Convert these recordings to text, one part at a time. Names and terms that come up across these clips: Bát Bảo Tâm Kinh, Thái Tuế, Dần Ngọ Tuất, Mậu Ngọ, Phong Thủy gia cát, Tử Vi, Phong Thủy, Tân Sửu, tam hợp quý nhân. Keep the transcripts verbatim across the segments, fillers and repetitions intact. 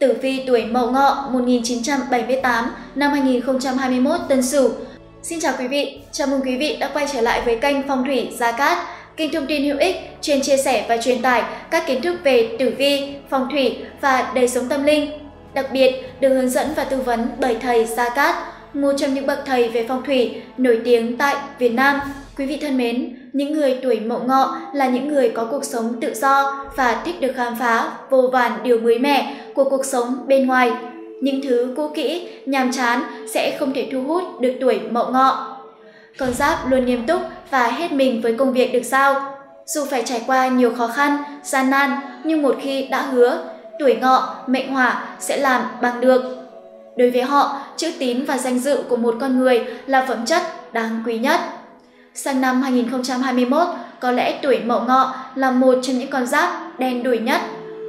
Tử vi tuổi Mậu Ngọ một nghìn chín trăm bảy mươi tám năm hai nghìn không trăm hai mươi mốt Tân Sửu. Xin chào quý vị, chào mừng quý vị đã quay trở lại với kênh Phong Thủy Gia Cát, kênh thông tin hữu ích, chuyên chia sẻ và truyền tải các kiến thức về tử vi, phong thủy và đời sống tâm linh. Đặc biệt được hướng dẫn và tư vấn bởi thầy Gia Cát, một trong những bậc thầy về phong thủy nổi tiếng tại Việt Nam. Quý vị thân mến, những người tuổi Mậu Ngọ là những người có cuộc sống tự do và thích được khám phá vô vàn điều mới mẻ của cuộc sống bên ngoài. Những thứ cũ kỹ, nhàm chán sẽ không thể thu hút được tuổi Mậu Ngọ. Con giáp luôn nghiêm túc và hết mình với công việc được giao. Dù phải trải qua nhiều khó khăn, gian nan, nhưng một khi đã hứa, tuổi Ngọ, mệnh hỏa sẽ làm bằng được. Đối với họ, chữ tín và danh dự của một con người là phẩm chất đáng quý nhất. Sang năm hai nghìn không trăm hai mươi mốt, có lẽ tuổi Mậu Ngọ là một trong những con giáp đen đủi nhất,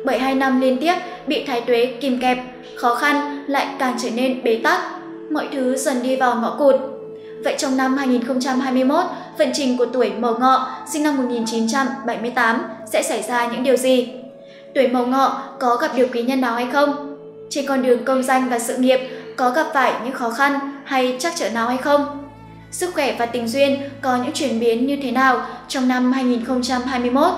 bởi hai năm liên tiếp bị thái tuế kìm kẹp, khó khăn lại càng trở nên bế tắc, mọi thứ dần đi vào ngõ cụt. Vậy trong năm hai nghìn không trăm hai mươi mốt, vận trình của tuổi Mậu Ngọ sinh năm một nghìn chín trăm bảy mươi tám sẽ xảy ra những điều gì? Tuổi Mậu Ngọ có gặp điều quý nhân nào hay không? Trên con đường công danh và sự nghiệp có gặp phải những khó khăn hay trắc trở nào hay không? Sức khỏe và tình duyên có những chuyển biến như thế nào trong năm hai nghìn không trăm hai mươi mốt?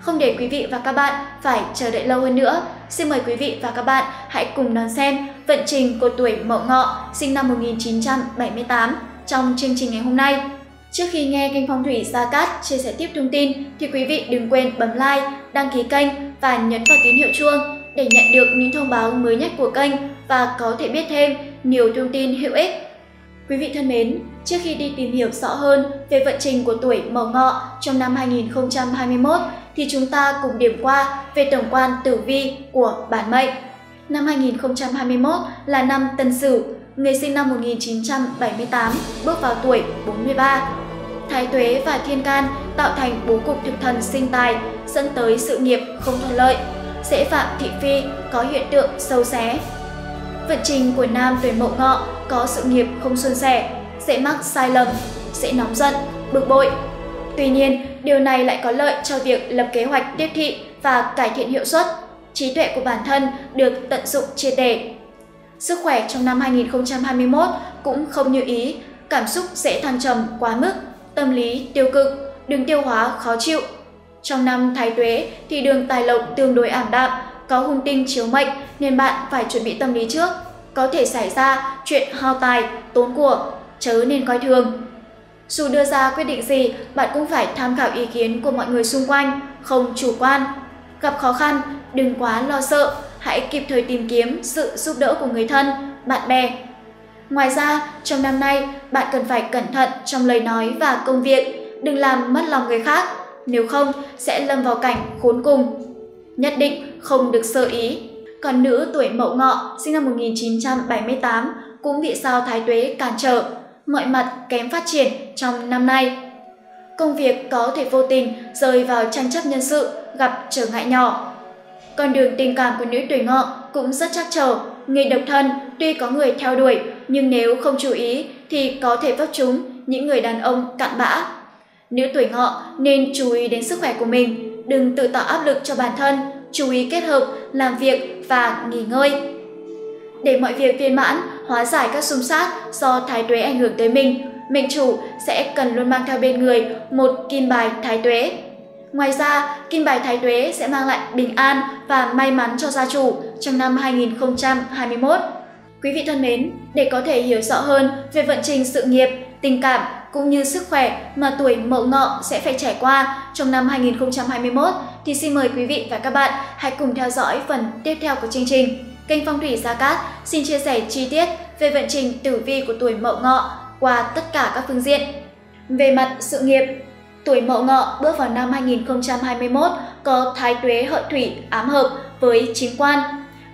Không để quý vị và các bạn phải chờ đợi lâu hơn nữa, xin mời quý vị và các bạn hãy cùng đón xem vận trình của tuổi Mậu Ngọ sinh năm một nghìn chín trăm bảy mươi tám trong chương trình ngày hôm nay. Trước khi nghe kênh Phong Thủy Gia Cát chia sẻ tiếp thông tin thì quý vị đừng quên bấm like, đăng ký kênh và nhấn vào tín hiệu chuông để nhận được những thông báo mới nhất của kênh và có thể biết thêm nhiều thông tin hữu ích. Quý vị thân mến, trước khi đi tìm hiểu rõ hơn về vận trình của tuổi Mậu Ngọ trong năm hai nghìn không trăm hai mươi mốt thì chúng ta cùng điểm qua về tổng quan tử vi của bản mệnh. Năm hai nghìn không trăm hai mươi mốt là năm Tân Sửu, người sinh năm một nghìn chín trăm bảy mươi tám bước vào tuổi bốn mươi ba. Thái tuế và thiên can tạo thành bố cục thực thần sinh tài, dẫn tới sự nghiệp không thuận lợi, dễ phạm thị phi, có hiện tượng sâu xé. Vận trình của nam tuổi Mậu Ngọ có sự nghiệp không suôn sẻ, dễ mắc sai lầm, dễ nóng giận, bực bội. Tuy nhiên, điều này lại có lợi cho việc lập kế hoạch tiếp thị và cải thiện hiệu suất, trí tuệ của bản thân được tận dụng triệt để. Sức khỏe trong năm hai nghìn không trăm hai mươi mốt cũng không như ý, cảm xúc dễ thăng trầm quá mức, tâm lý tiêu cực, đường tiêu hóa khó chịu. Trong năm thái tuế thì đường tài lộc tương đối ảm đạm, có hung tinh chiếu mệnh nên bạn phải chuẩn bị tâm lý trước, có thể xảy ra chuyện hao tài, tốn của, chớ nên coi thường. Dù đưa ra quyết định gì, bạn cũng phải tham khảo ý kiến của mọi người xung quanh, không chủ quan. Gặp khó khăn, đừng quá lo sợ, hãy kịp thời tìm kiếm sự giúp đỡ của người thân, bạn bè. Ngoài ra, trong năm nay, bạn cần phải cẩn thận trong lời nói và công việc, đừng làm mất lòng người khác, nếu không sẽ lâm vào cảnh khốn cùng. Nhất định không được sơ ý. Còn nữ tuổi Mậu Ngọ sinh năm một nghìn chín trăm bảy mươi tám cũng bị sao thái tuế cản trở, mọi mặt kém phát triển trong năm nay. Công việc có thể vô tình rơi vào tranh chấp nhân sự, gặp trở ngại nhỏ. Con đường tình cảm của nữ tuổi Ngọ cũng rất trắc trở, người độc thân tuy có người theo đuổi nhưng nếu không chú ý thì có thể vấp trúng những người đàn ông cặn bã. Nữ tuổi Ngọ nên chú ý đến sức khỏe của mình, đừng tự tạo áp lực cho bản thân, chú ý kết hợp làm việc và nghỉ ngơi. Để mọi việc viên mãn, hóa giải các xung sát do thái tuế ảnh hưởng tới mình, mệnh chủ sẽ cần luôn mang theo bên người một kim bài thái tuế. Ngoài ra, kim bài thái tuế sẽ mang lại bình an và may mắn cho gia chủ trong năm hai nghìn không trăm hai mươi mốt. Quý vị thân mến, để có thể hiểu rõ hơn về vận trình sự nghiệp, tình cảm cũng như sức khỏe mà tuổi Mậu Ngọ sẽ phải trải qua trong năm hai nghìn không trăm hai mươi mốt thì xin mời quý vị và các bạn hãy cùng theo dõi phần tiếp theo của chương trình. Kênh Phong Thủy Gia Cát xin chia sẻ chi tiết về vận trình tử vi của tuổi Mậu Ngọ qua tất cả các phương diện. Về mặt sự nghiệp, tuổi Mậu Ngọ bước vào năm hai nghìn không trăm hai mươi mốt có thái tuế hợi thủy ám hợp với chính quan.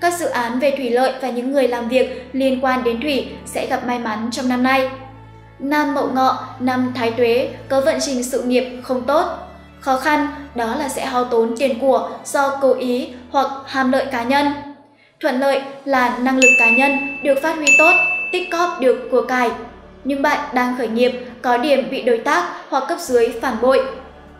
Các dự án về thủy lợi và những người làm việc liên quan đến thủy sẽ gặp may mắn trong năm nay. Nam Mậu Ngọ, năm thái tuế, có vận trình sự nghiệp không tốt. Khó khăn đó là sẽ hao tốn tiền của do cố ý hoặc ham lợi cá nhân. Thuận lợi là năng lực cá nhân được phát huy tốt, tích cóp được của cải. Nhưng bạn đang khởi nghiệp, có điểm bị đối tác hoặc cấp dưới phản bội.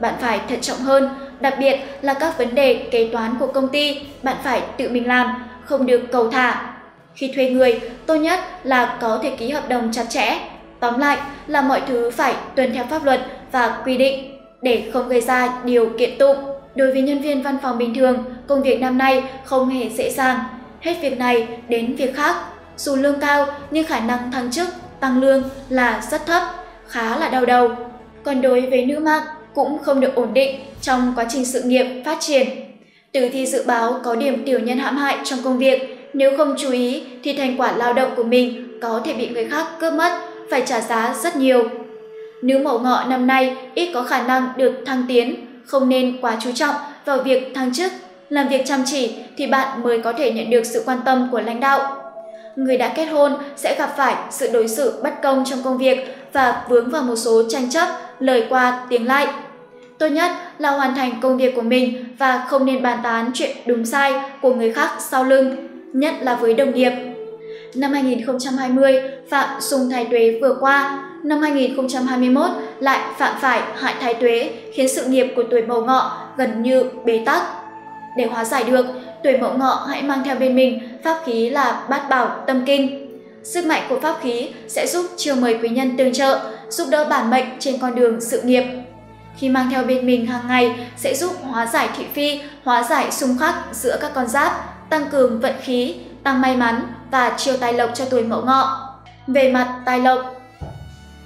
Bạn phải thận trọng hơn, đặc biệt là các vấn đề kế toán của công ty, bạn phải tự mình làm, không được cầu thả. Khi thuê người, tốt nhất là có thể ký hợp đồng chặt chẽ. Tóm lại là mọi thứ phải tuân theo pháp luật và quy định để không gây ra điều kiện tụng. Đối với nhân viên văn phòng bình thường, công việc năm nay không hề dễ dàng. Hết việc này đến việc khác. Dù lương cao nhưng khả năng thăng chức, tăng lương là rất thấp, khá là đau đầu. Còn đối với nữ mạng cũng không được ổn định trong quá trình sự nghiệp phát triển. Tử vi dự báo có điểm tiểu nhân hãm hại trong công việc. Nếu không chú ý thì thành quả lao động của mình có thể bị người khác cướp mất, phải trả giá rất nhiều. Nữ Mậu Ngọ năm nay ít có khả năng được thăng tiến, không nên quá chú trọng vào việc thăng chức. Làm việc chăm chỉ thì bạn mới có thể nhận được sự quan tâm của lãnh đạo. Người đã kết hôn sẽ gặp phải sự đối xử bất công trong công việc và vướng vào một số tranh chấp, lời qua tiếng lại. Tốt nhất là hoàn thành công việc của mình và không nên bàn tán chuyện đúng sai của người khác sau lưng, nhất là với đồng nghiệp. Năm hai nghìn không trăm hai mươi phạm sung thái tuế vừa qua, năm hai nghìn không trăm hai mươi mốt lại phạm phải hại thái tuế khiến sự nghiệp của tuổi Mậu Ngọ gần như bế tắc. Để hóa giải được, tuổi Mậu Ngọ hãy mang theo bên mình pháp khí là Bát Bảo Tâm Kinh. Sức mạnh của pháp khí sẽ giúp chiêu mời quý nhân tương trợ, giúp đỡ bản mệnh trên con đường sự nghiệp. Khi mang theo bên mình hàng ngày sẽ giúp hóa giải thị phi, hóa giải xung khắc giữa các con giáp, tăng cường vận khí, tăng may mắn và chiêu tài lộc cho tuổi Mậu Ngọ. Về mặt tài lộc,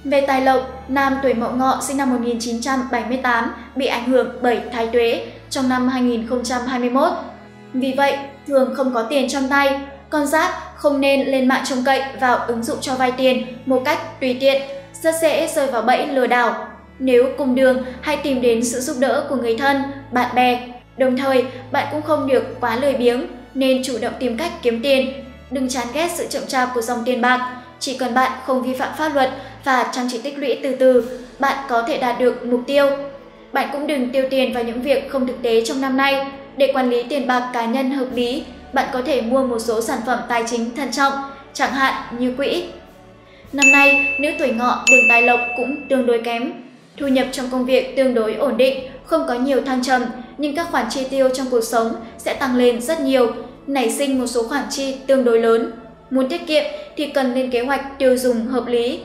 về tài lộc, nam tuổi Mậu Ngọ sinh năm một nghìn chín trăm bảy mươi tám bị ảnh hưởng bởi thái tuế trong năm hai nghìn không trăm hai mươi mốt. Vì vậy, thường không có tiền trong tay, con giáp không nên lên mạng trông cậy vào ứng dụng cho vay tiền một cách tùy tiện, rất dễ rơi vào bẫy lừa đảo. Nếu cùng đường, hãy tìm đến sự giúp đỡ của người thân, bạn bè. Đồng thời, bạn cũng không được quá lười biếng, nên chủ động tìm cách kiếm tiền. Đừng chán ghét sự chậm chạp của dòng tiền bạc. Chỉ cần bạn không vi phạm pháp luật và chăm chỉ tích lũy từ từ, bạn có thể đạt được mục tiêu. Bạn cũng đừng tiêu tiền vào những việc không thực tế trong năm nay. Để quản lý tiền bạc cá nhân hợp lý, bạn có thể mua một số sản phẩm tài chính thận trọng, chẳng hạn như quỹ. Năm nay, nữ tuổi Ngọ đường tài lộc cũng tương đối kém. Thu nhập trong công việc tương đối ổn định, không có nhiều thăng trầm, nhưng các khoản chi tiêu trong cuộc sống sẽ tăng lên rất nhiều, nảy sinh một số khoản chi tương đối lớn. Muốn tiết kiệm thì cần lên kế hoạch tiêu dùng hợp lý.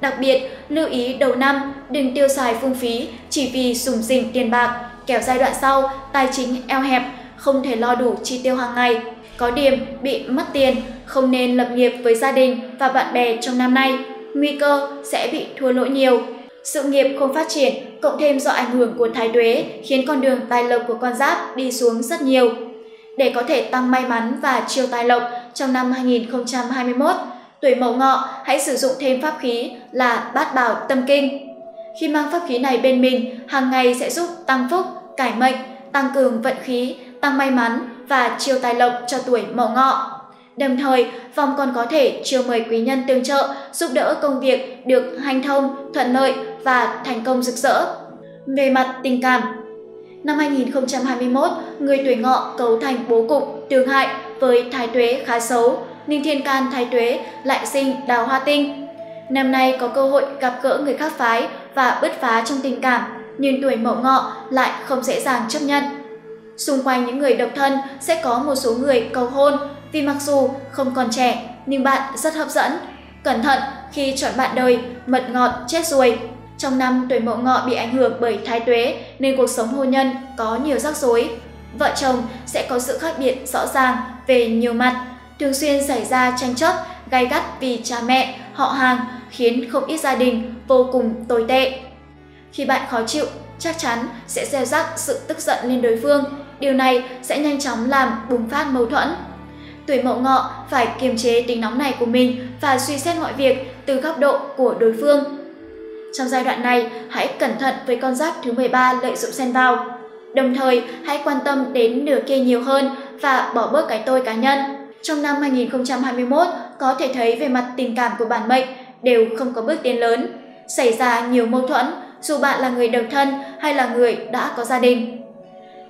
Đặc biệt, lưu ý đầu năm, đừng tiêu xài phung phí chỉ vì sủng rỉnh tiền bạc, kéo giai đoạn sau, tài chính eo hẹp, không thể lo đủ chi tiêu hàng ngày. Có điểm bị mất tiền, không nên lập nghiệp với gia đình và bạn bè trong năm nay, nguy cơ sẽ bị thua lỗ nhiều. Sự nghiệp không phát triển, cộng thêm do ảnh hưởng của thái tuế khiến con đường tài lộc của con giáp đi xuống rất nhiều. Để có thể tăng may mắn và chiêu tài lộc trong năm hai nghìn không trăm hai mươi mốt, tuổi Mậu Ngọ hãy sử dụng thêm pháp khí là Bát Bảo Tâm Kinh. Khi mang pháp khí này bên mình, hàng ngày sẽ giúp tăng phúc, cải mệnh, tăng cường vận khí, tăng may mắn và chiêu tài lộc cho tuổi Mậu Ngọ. Đồng thời, vòng còn có thể chiêu mời quý nhân tương trợ, giúp đỡ công việc được hanh thông, thuận lợi và thành công rực rỡ. Về mặt tình cảm, năm hai nghìn không trăm hai mươi mốt, người tuổi Ngọ cấu thành bố cục tương hại với thái tuế khá xấu, nhưng thiên can thái tuế lại sinh đào hoa tinh. Năm nay có cơ hội gặp gỡ người khác phái và bứt phá trong tình cảm, nhưng tuổi Mậu Ngọ lại không dễ dàng chấp nhận. Xung quanh những người độc thân sẽ có một số người cầu hôn, vì mặc dù không còn trẻ nhưng bạn rất hấp dẫn. Cẩn thận khi chọn bạn đời, mật ngọt chết ruồi. Trong năm tuổi Mậu Ngọ bị ảnh hưởng bởi thái tuế nên cuộc sống hôn nhân có nhiều rắc rối. Vợ chồng sẽ có sự khác biệt rõ ràng về nhiều mặt, thường xuyên xảy ra tranh chấp gay gắt vì cha mẹ, họ hàng, khiến không ít gia đình vô cùng tồi tệ. Khi bạn khó chịu, chắc chắn sẽ gieo rắc sự tức giận lên đối phương, điều này sẽ nhanh chóng làm bùng phát mâu thuẫn. Tuổi Mậu Ngọ phải kiềm chế tính nóng này của mình và suy xét mọi việc từ góc độ của đối phương. Trong giai đoạn này, hãy cẩn thận với con giáp thứ mười ba lợi dụng xen vào. Đồng thời, hãy quan tâm đến nửa kia nhiều hơn và bỏ bớt cái tôi cá nhân. Trong năm hai nghìn không trăm hai mươi mốt, có thể thấy về mặt tình cảm của bản mệnh đều không có bước tiến lớn, xảy ra nhiều mâu thuẫn dù bạn là người độc thân hay là người đã có gia đình.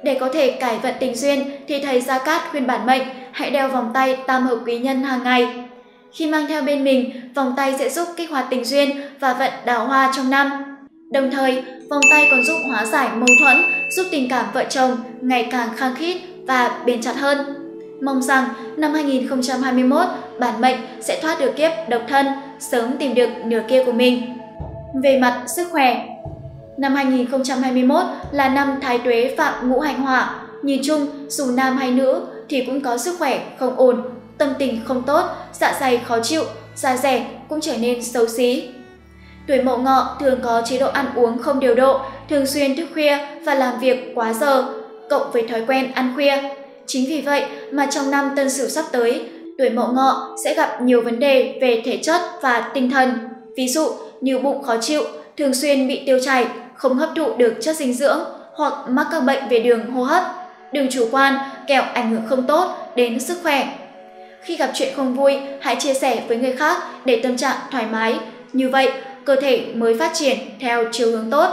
Để có thể cải vận tình duyên thì thầy Gia Cát khuyên bản mệnh hãy đeo vòng tay tam hợp quý nhân hàng ngày. Khi mang theo bên mình, vòng tay sẽ giúp kích hoạt tình duyên và vận đào hoa trong năm. Đồng thời, vòng tay còn giúp hóa giải mâu thuẫn, giúp tình cảm vợ chồng ngày càng khăng khít và bền chặt hơn. Mong rằng năm hai nghìn không trăm hai mươi mốt, bản mệnh sẽ thoát được kiếp độc thân, sớm tìm được nửa kia của mình. Về mặt sức khỏe, năm hai nghìn không trăm hai mươi mốt là năm Thái Tuế phạm ngũ hành hỏa. Nhìn chung, dù nam hay nữ thì cũng có sức khỏe không ổn, tâm tình không tốt, dạ dày khó chịu, da rẻ cũng trở nên xấu xí. Tuổi Mậu Ngọ thường có chế độ ăn uống không điều độ, thường xuyên thức khuya và làm việc quá giờ, cộng với thói quen ăn khuya. Chính vì vậy mà trong năm Tân Sửu sắp tới, tuổi Mậu Ngọ sẽ gặp nhiều vấn đề về thể chất và tinh thần. Ví dụ như bụng khó chịu, thường xuyên bị tiêu chảy, không hấp thụ được chất dinh dưỡng hoặc mắc các bệnh về đường hô hấp. Đừng chủ quan, kẻo ảnh hưởng không tốt đến sức khỏe. Khi gặp chuyện không vui, hãy chia sẻ với người khác để tâm trạng thoải mái. Như vậy, cơ thể mới phát triển theo chiều hướng tốt.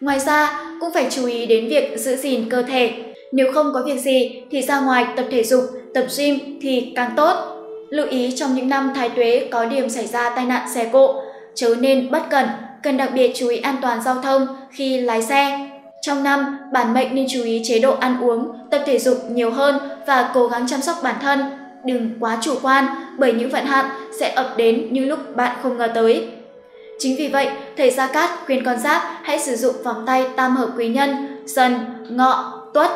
Ngoài ra, cũng phải chú ý đến việc giữ gìn cơ thể. Nếu không có việc gì thì ra ngoài tập thể dục, tập gym thì càng tốt. Lưu ý trong những năm Thái Tuế có điểm xảy ra tai nạn xe cộ, chớ nên bất cẩn, cần đặc biệt chú ý an toàn giao thông khi lái xe. Trong năm, bản mệnh nên chú ý chế độ ăn uống, tập thể dục nhiều hơn và cố gắng chăm sóc bản thân. Đừng quá chủ quan bởi những vận hạn sẽ ập đến những lúc bạn không ngờ tới. Chính vì vậy, thầy Gia Cát khuyên con giáp hãy sử dụng vòng tay tam hợp quý nhân, Dần, Ngọ, Tuất.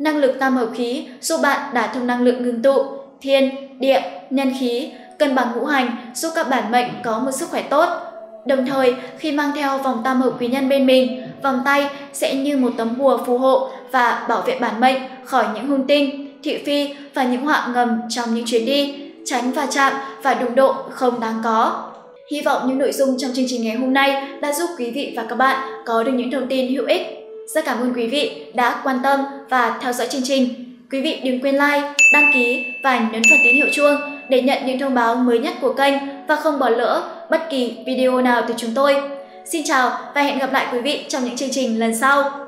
Năng lực tam hợp khí giúp bạn đả thông năng lượng ngưng tụ, thiên, địa, nhân khí, cân bằng ngũ hành giúp các bản mệnh có một sức khỏe tốt. Đồng thời, khi mang theo vòng tam hợp quý nhân bên mình, vòng tay sẽ như một tấm bùa phù hộ và bảo vệ bản mệnh khỏi những hung tinh, thị phi và những họa ngầm trong những chuyến đi, tránh va chạm và đụng độ không đáng có. Hy vọng những nội dung trong chương trình ngày hôm nay đã giúp quý vị và các bạn có được những thông tin hữu ích. Rất cảm ơn quý vị đã quan tâm và theo dõi chương trình. Quý vị đừng quên like, đăng ký và nhấn vào tín hiệu chuông để nhận những thông báo mới nhất của kênh và không bỏ lỡ bất kỳ video nào từ chúng tôi. Xin chào và hẹn gặp lại quý vị trong những chương trình lần sau.